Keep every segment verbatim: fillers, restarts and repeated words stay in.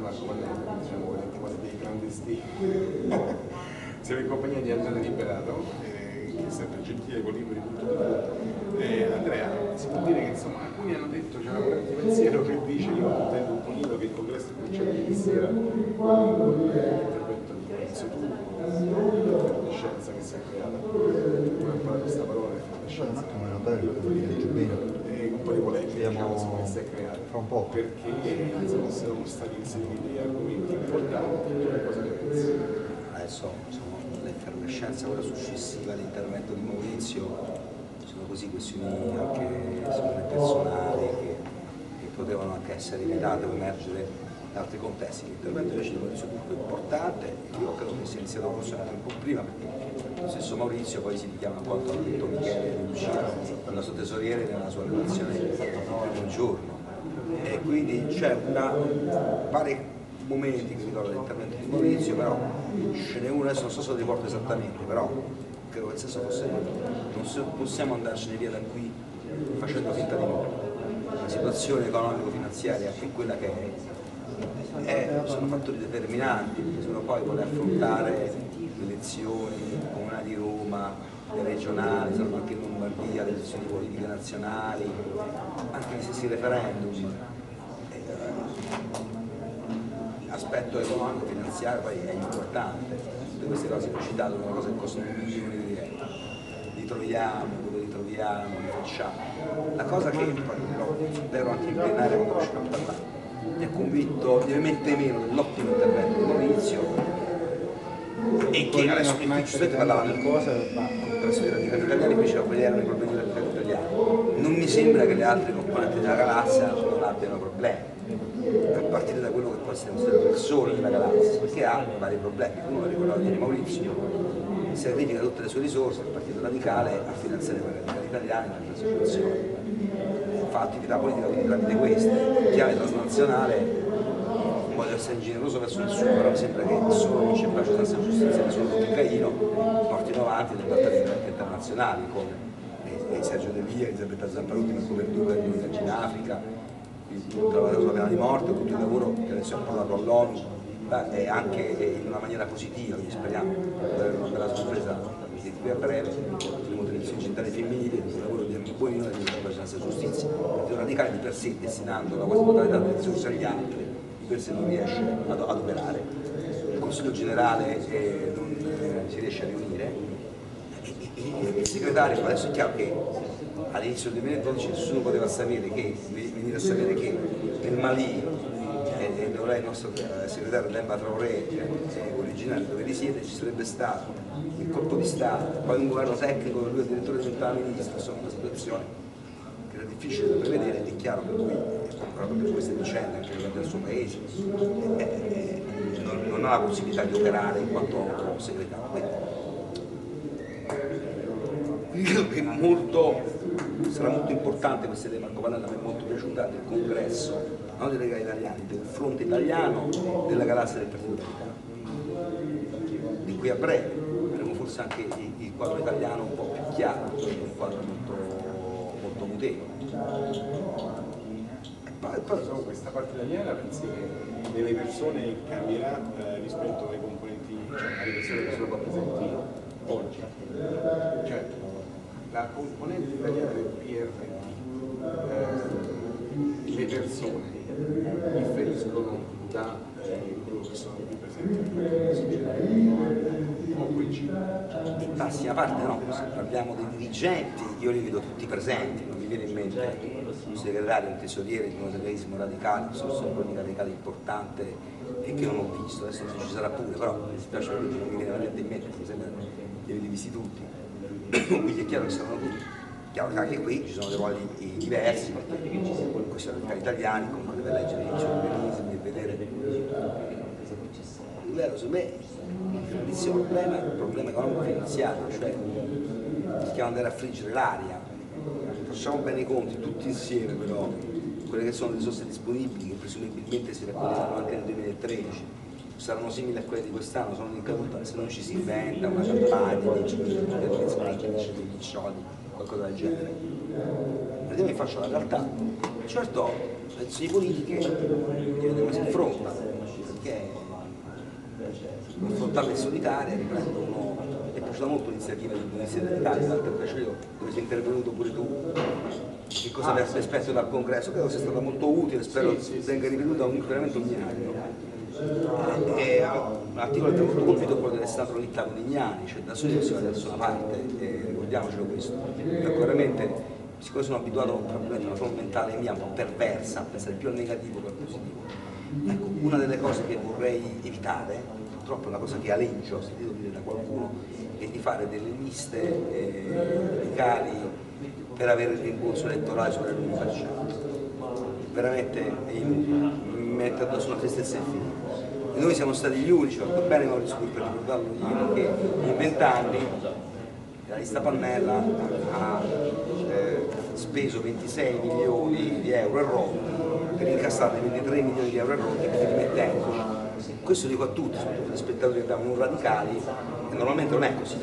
Marco Pannella, diciamo che è quasi dei clandestini. Siamo in compagnia di Andrea De Liberato, eh, che è sempre gentile con Liberi punto tv. Eh, Andrea, si può dire che insomma alcuni hanno detto, c'è una corrente di pensiero che dice io ho detto un pochino che il congresso cominciava ieri sera con l'intervento di Maurizio, tu di scienza che si è creata, tu hai imparato questa parola di scienza. Un po' di polemica, diciamo, che si è creata fra un po', perché insomma, sono stati inseriti argomenti importanti. Cosa ne pensi? Adesso l'effervescenza, quella successiva all'intervento di Maurizio, sono così questioni anche sicuramente personali che, che potevano anche essere evitate o emergere in altri contesti. L'intervento invece di Maurizio è molto importante, io credo che sia iniziato forse anche un po' prima, perché lo stesso Maurizio poi si richiama a quanto ha detto Michele e Lucia, il nostro tesoriere, nella sua relazione del primo giorno, e quindi c'è una pare momenti che mi ricordo l'intervento di Maurizio, però ce n'è uno, adesso non so se lo ricordo esattamente, però credo che il senso fosse non possiamo andarcene via da qui facendo finta di nulla. La situazione economico-finanziaria è quella che è, è sono fattori determinanti, perché se uno poi vuole affrontare le elezioni comunali di Roma, regionali, sono anche in Lombardia, le elezioni politiche nazionali, anche gli stessi referendum. L'aspetto economico finanziario poi è importante, tutte queste cose che ho citato sono cose che costano milioni di euro, li troviamo, dove li troviamo, li facciamo. La cosa che parlerò, spero anche in plenaria quando riusciamo a parlare, mi ha convinto lievemente meno dell'ottimo intervento di Maurizio, e che adesso i studenti parlavano di cosa, ma il presso dei radicali italiani diceva quelli erano i problemi dei radicali italiani. Non mi sembra che le altre componenti della galassia non abbiano problemi, a partire da quello che poi si considera il sole della galassia, perché ha vari problemi. Uno è quello di Maurizio, si dedica tutte le sue risorse al partito radicale a finanziare i radicali italiani e le associazioni, fa attività politica tramite queste, in chiave transnazionale. Voglio essere generoso verso nessuno, però mi sembra che solo non c'è pace senza giustizia, nessuno più Caino portino avanti le battaglie internazionali come Sergio De Via, Zamparuti, che come il duca di Lusia in Africa, trovare la sua pena di morte, tutto il lavoro che adesso è approvato all'ONU, e anche in una maniera positiva, quindi speriamo per una bella sorpresa di qui a breve, le motorizzazioni centrali femminili, il lavoro di Anni Pogliano e di pace senza giustizia, perché il radicale di per sé destinando la quasi totalità delle risorse agli altri, se non riesce ad, ad operare. Il Consiglio Generale eh, non eh, si riesce a riunire, e, e, il segretario, adesso è chiaro che all'inizio del duemiladodici nessuno poteva sapere che, venire a sapere che nel Mali, eh, eh, dove è il nostro eh, segretario Demba Traore, eh, originario dove risiede, ci sarebbe stato il colpo di Stato, poi un governo tecnico, lui addirittura risultava ministro, insomma una situazione che era difficile da prevedere. È chiaro che lui proprio per queste vicende, anche del suo paese, eh, eh, non, non ha la possibilità di operare in quanto segretario. Quindi, credo che molto, sarà molto importante questa idea di Marco Pannella, mi è molto piaciuta del congresso, non dei legali italiani, del fronte italiano, della galassia del Partito Radicale. Di qui a breve avremo forse anche il, il quadro italiano un po' più chiaro, un quadro molto, molto mutevole. Poi, poi sono questa parte italiana, pensi che delle persone cambierà eh, rispetto ai componenti, cioè alle persone che sono qua presenti oggi? Cioè, la componente italiana del P R T, eh, le persone differiscono da eh, quello che sono qui presenti o coincidono? In massima parte no, se parliamo dei dirigenti io li vedo tutti presenti, non mi viene in mente un segretario, un tesoriere di un organismo radicale, un sostenitore radicale importante e che non ho visto, adesso non ci sarà pure, però mi dispiace che non mi viene veramente in mente, mi sembra di averli visti tutti, quindi è chiaro che saranno tutti, è chiaro che anche qui ci sono dei ruoli diversi, perché questi radicali italiani, comunque deve leggere i giornalismi e vedere. Il vero, secondo me, il grandissimo problema è il problema economico-finanziario, cioè rischiamo di andare a friggere l'aria. Facciamo bene i conti tutti insieme, però quelle che sono le risorse disponibili, che presumibilmente si raccoglieranno anche nel duemilatredici, saranno simili a quelle di quest'anno, sono in caduta, se non ci si inventa una campagna di cinque milioni, qualcosa del genere. Perché mi faccio la realtà, certo le elezioni politiche, che come si affrontano, lottare solitaria, riprendo uno, mi è piaciuta molto l'iniziativa di Ministero dell'Italia, l'altro piacevole, dove sei intervenuto pure tu, che cosa aveva espresso dal congresso, credo sia stata molto utile, spero sì, sì, venga ripetuta un veramente ogni anno. E l'articolo che ha molto colpito è quello dell'estate Litta Conignani, cioè da soli si va verso una parte, e ricordiamocelo questo, perché veramente siccome sono abituato probabilmente a una forma mentale mia perversa, a pensare più al negativo che al positivo. Ecco, una delle cose che vorrei evitare, purtroppo è una cosa che aleggio, ho sentito dire da qualcuno, è di fare delle liste eh, legali per avere il rimborso elettorale sulla cui facciamo. Veramente è inutile, mette addosso a se stessa e finito. E noi siamo stati gli unici, va bene Maurizio per ricordarlo ieri, che in vent'anni la lista Pannella ha eh, speso ventisei milioni di euro e rotti per incassare ventitré milioni di euro e rotti per i mittenti. Questo dico a tutti, soprattutto gli spettatori che davano un radicali, e normalmente non è così.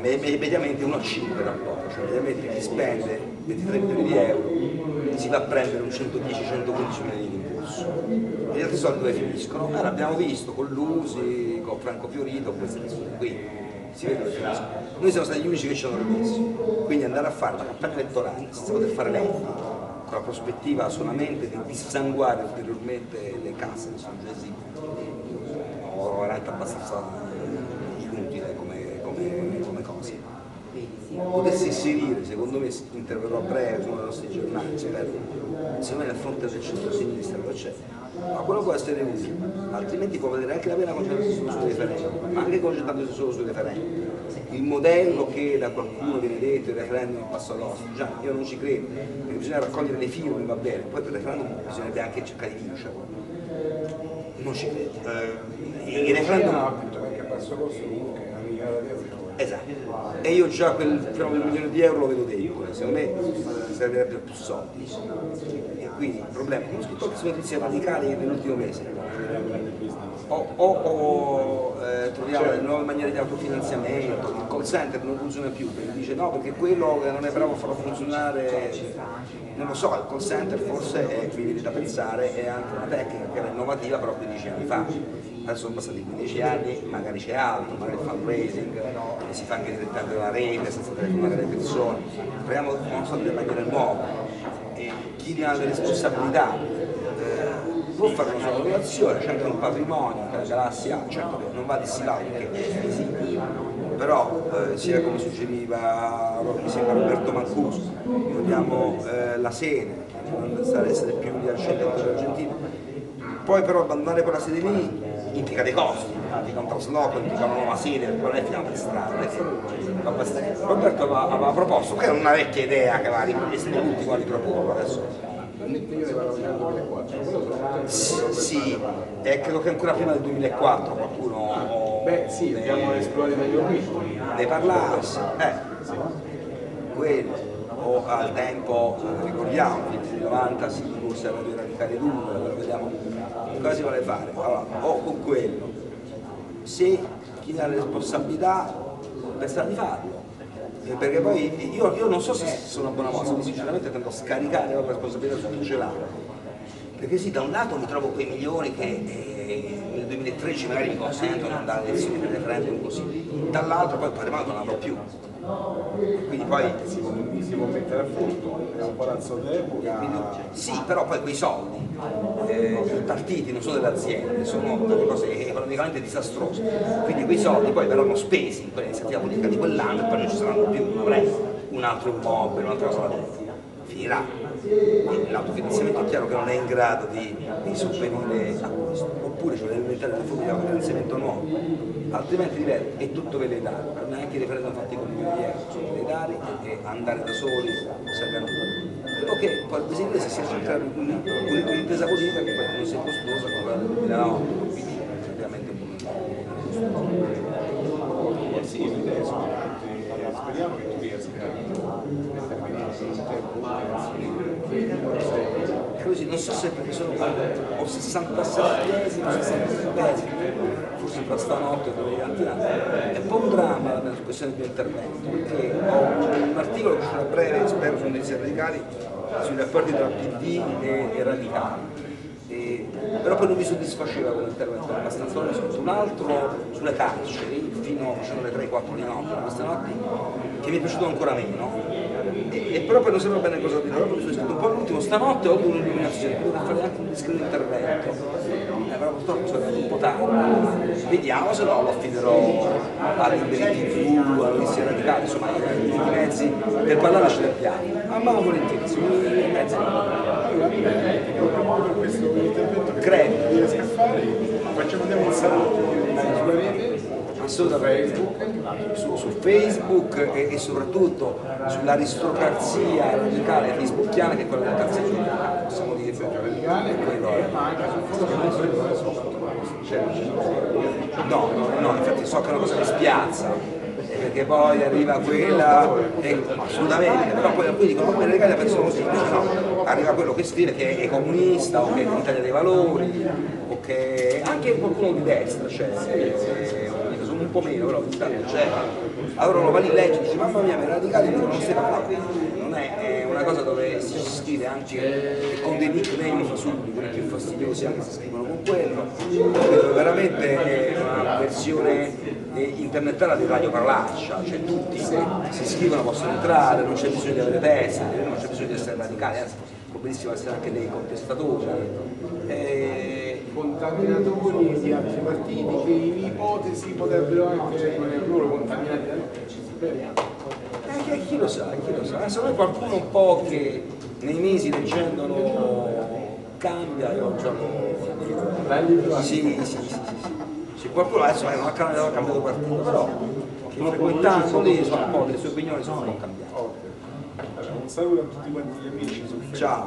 Mediamente uno a cinque rapporto, cioè mediamente chi spende ventitré milioni di euro si va a prendere un centodieci centoquindici milioni di rimborso. E gli altri soldi dove finiscono? Eh, l'abbiamo visto con Lusi, con Franco Fiorito, con queste persone qui. Si vede che noi siamo stati gli unici che ci hanno rimesso, quindi andare a fare la campagna elettorale senza poter fare niente, con la prospettiva solamente di dissanguare ulteriormente le case, sono già sì, o veramente abbastanza inutile come, come, come cosa. Potessi inserire, secondo me interverrò a breve su uno dei nostri giornali, secondo me nel fronte del centro-sinistra non c'è, ma quello può essere utile, altrimenti può valere anche la pena concentrarsi solo sui referendum, ma anche concentrarsi solo sui referendum. Il modello che da qualcuno viene detto il referendum è passo all'osso, già io non ci credo, perché bisogna raccogliere le firme, va bene, poi per il referendum bisognerebbe anche cercare di vincere. Non ci credo. Eh, il referendum perché passo all'osso comunque è una migliaia di euro. Esatto, e io già quel nove milioni di euro lo vedo dentro, secondo me servirebbero più soldi. E quindi il problema è che ho scritto queste notizie radicali nell'ultimo mese. O, o, o eh, troviamo le nuove maniere di autofinanziamento, il call center non funziona più, perché dice no perché quello che non è bravo a farlo funzionare, non lo so, il call center forse è, mi viene da pensare, è anche una tecnica che era innovativa però quindici anni fa. Adesso sono passati quindici anni, magari c'è altro, magari il fundraising, si fa anche direttamente la rete, senza telefonare le persone, proviamo non so, delle maniere nuove, e chi ne ha le responsabilità eh, può fare una sua relazione, c'è anche un patrimonio che la galassia, certo che non va dissipato perché è visibile, però eh, sia come suggeriva mi sembra Roberto Mancuso, vogliamo eh, la sede, non stare essere più di argentino dell'Argentina, poi però abbandonare quella sede lì implica dei costi, implica un trasloco, implica una nuova sede, non è finita per strada. Roberto aveva proposto, che era una vecchia idea che aveva riproposto tutti quali propongono adesso. Sì, eh, credo che ancora prima del duemilaquattro qualcuno beh sì, ne, ne parlasse, eh, quello. O al tempo, ricordiamo, negli anni novanta si ricorse alla due radicale lunga, lo vediamo cosa si vuole fare, allora, o con quello, se chi ha la responsabilità pensa di farlo, perché poi io, io non so se sono una buona mossa, sinceramente tendo a scaricare la responsabilità su chi ce l'ha, perché sì, da un lato mi trovo quei milioni che eh, nel duemilatredici magari mi consentono di andare alle elezioni del referendum così, dall'altro poi il patrimonio non avrò più. Quindi poi si può, si può mettere a frutto, è un palazzo d'epoca. Sì, però poi quei soldi, eh, i partiti non sono delle aziende, sono delle cose economicamente disastrose. Quindi quei soldi poi verranno spesi in quell'iniziativa politica di quell'anno e poi non ci saranno più, non avremo un altro immobile, un'altra cosa da dire. Finirà. L'autofinanziamento è chiaro che non è in grado di, di sopperire a questo, oppure c'è l'inventario del fondo di autofinanziamento nuovo, altrimenti diventa è tutto veletario, non è anche i referendum fatti con milioni di euro, sono veletari e andare da soli serve a nulla. Ok, poi bisogna se si cerca un'intesa politica che poi non sia costosa con la del duemilanove, quindi è ovviamente un po' sì, speriamo che tu riesca a così, non so se perché sono ho sessantasette, sessantasette, forse tra stanotte e poi un dramma nella questione del mio intervento, perché ho un articolo che sarà breve, spero, su notizie radicali sui rapporti tra P D e radicali. E però poi non mi soddisfaceva quell'intervento, era abbastanza onesto. Sull'altro, sulle carceri, fino facendo le tre quattro di notte, questa notte, che mi è piaciuto ancora meno, e, e però poi non sapevo bene cosa dire, però mi sono iscritto un po' all'ultimo, stanotte ho avuto un'illuminazione, potevo fare anche un discreto intervento, eh, però purtroppo sono arrivato un po' tardi, vediamo se no lo affiderò a Liberi punto ti vu, a Lusi radicale, insomma, i mezzi per parlare ce li abbiamo, ah, ma volentieri, i mezzi promuovo questo intervento che credo riesca a fare, facciamo un saluto sulla rete, su, su Facebook e, e soprattutto sull'aristocrazia radicale facebookiana, che è quella del calzatore, possiamo dire radicale, quello è, ma anche sul fondo no, no, no, infatti so che è una cosa che spiazza, perché poi arriva quella, eh, assolutamente, però poi alcuni dicono come radicale pensano così, no, arriva quello che scrive che è comunista o che è l'Italia dei valori o che anche qualcuno di destra, cioè eh, sono un po' meno, però intanto c'è, allora uno va lì, legge e dice mamma mia, per radicali non si fa, non è, è una cosa dove si scrive anche con dei nickname fasulli, quelli più fastidiosi anche se scrivono con quello, veramente è una versione internetale di Radio Parlaccia, cioè tutti si iscrivono, possono entrare, non c'è bisogno di avere testa, non c'è bisogno di essere radicali, anzi può benissimo essere anche dei contestatori, eh, contaminatori di altri partiti che in ipotesi potrebbero anche loro contaminati da noi, eh, chi lo sa, chi lo sa, adesso noi qualcuno un po' che nei mesi leggendolo cambia, io gioco sì, sì, sì, sì. Qualcuno adesso non ha cambiato partito, però non frequentando lì sono un po' delle sue opinioni, sono un po' cambiate. Un saluto a tutti quanti gli amici su Facebook. Ciao,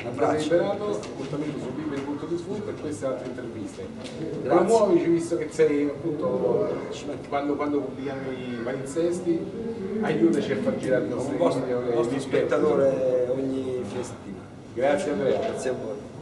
un abbraccio. Andrea De Liberato, appuntamento su Liberi punto ti vu per queste altre interviste. Promuovici, visto che sei appunto quando, quando pubblichiamo i palinsesti, aiutaci a far girare il nostro, il nostro spettatore ogni festina. Grazie Andrea. Grazie a voi.